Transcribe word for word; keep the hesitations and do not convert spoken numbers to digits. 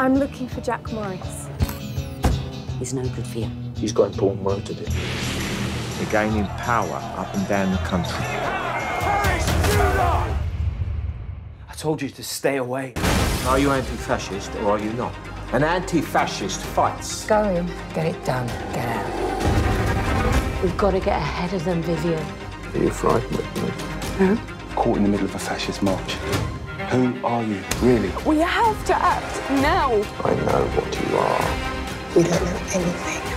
I'm looking for Jack Morris. He's no good for you. He's got important work to do. They're gaining power up and down the country. I told you to stay away. Are you anti-fascist or are you not? An anti-fascist fights. Go in, get it done, get out. We've got to get ahead of them, Vivian. Are you frightened of me? Huh? Caught in the middle of a fascist march. Who are you, really? We have to act now. I know what you are. We don't know anything.